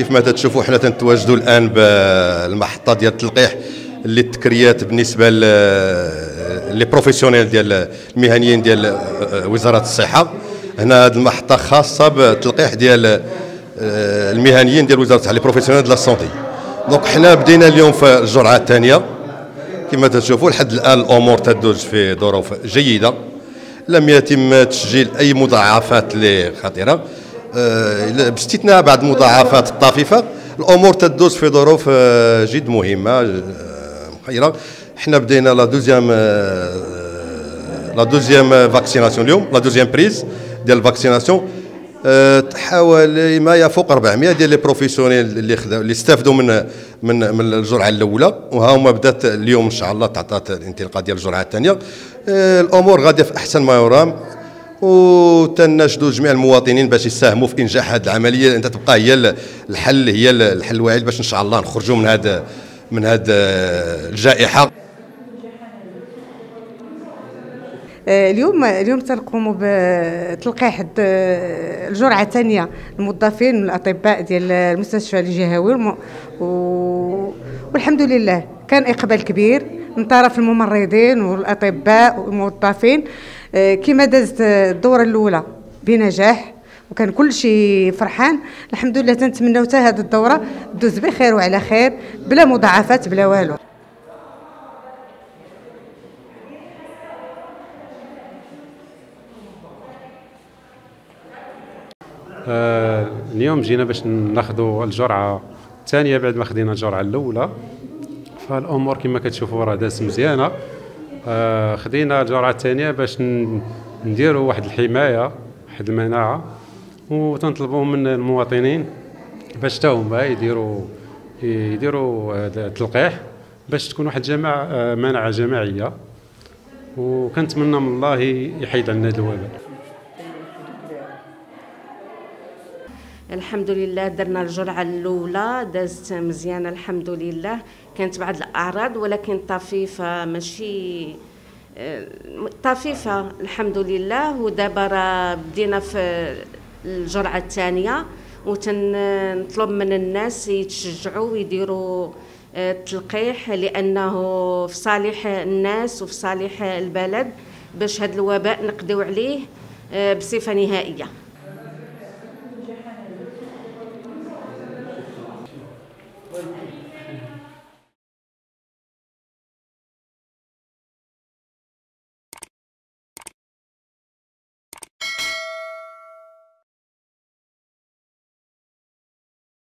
كيف ما تشوفوا حنا تنتواجدوا الان بالمحطه ديال التلقيح اللي التكريات بالنسبه لي بروفيسيونيل ديال المهنيين ديال وزاره الصحه. هنا هذه المحطه خاصه بالتلقيح ديال المهنيين ديال وزاره الصحه لي بروفيسيونيل ديال السونتي. دونك حنا بدينا اليوم في الجرعه الثانيه كما تشوفوا. لحد الان الامور تدوج في ظروف جيده، لم يتم تسجيل اي مضاعفات خطيره باستثناء بعض المضاعفات الطفيفه. الامور تدوز في ظروف جد مهمه مخيره. حنا بدينا لا دوزيام فاكسيناسيون اليوم، لا دوزيام بريز ديال الفاكسيناسيون. حوالي ما يفوق 400 ديال لي بروفيسيونيل اللي استافدوا من الجرعه الاولى، وها هما بدات اليوم ان شاء الله تعطات الانطلاقه ديال الجرعه الثانيه. الامور غاديه في احسن ما يرام، وتناشدوا جميع المواطنين باش يساهموا في انجاح هذه العمليه، لان تبقى هي الحل الواعي باش ان شاء الله نخرجوا من هذه الجائحه. اليوم تنقوموا بتلقيح الجرعه الثانيه الموظفين والاطباء ديال المستشفى الجهوي، والحمد لله كان اقبال كبير من طرف الممرضين والاطباء والموظفين. كما دازت الدوره الاولى بنجاح وكان كل شيء فرحان، الحمد لله. تنتمناو حتى هذه الدوره تدوز بخير وعلى خير، بلا مضاعفات بلا والو. اليوم جينا باش ناخذوا الجرعه الثانيه بعد ما خدينا الجرعه الاولى، فالامور كما كتشوفوا راه داز مزيانه. خدينا الجرعه الثانيه باش نديروا واحد الحمايه، واحد المناعه، وتنطلبوا من المواطنين باش حتى هما يديروا التلقيح باش تكون واحد مناعه جماعيه، وكنتمنى من الله يحيد عنا هذا الوباء. الحمد لله درنا الجرعه الاولى، دازت مزيانه الحمد لله. كانت بعض الاعراض ولكن طفيفه، ماشي طفيفه الحمد لله. ودابا راه بدينا في الجرعه الثانيه، وتنطلب من الناس يتشجعوا ويديروا التلقيح، لانه في صالح الناس وفي صالح البلد باش هذا الوباء نقضيو عليه بصفه نهائيه.